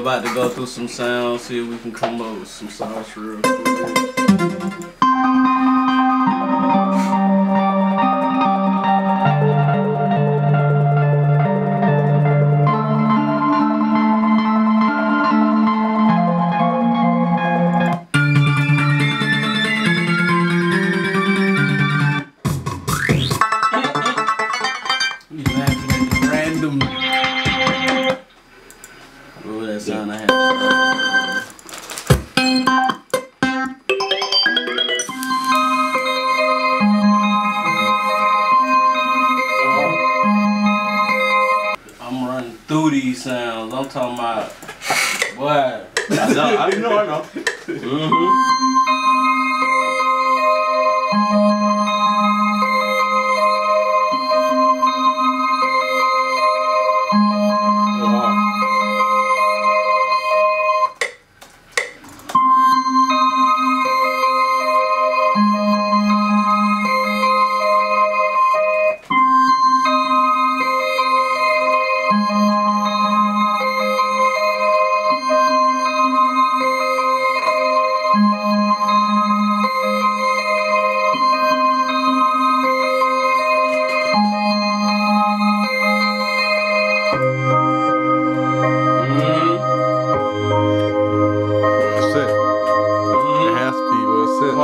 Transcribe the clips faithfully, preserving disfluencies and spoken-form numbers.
I'm about to go through some sounds, see if we can come up with some sounds real quick. Sounds. I'm talking about what? I know, I know, I know. Thank you.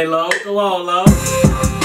Hey, Lo, go on, Lo.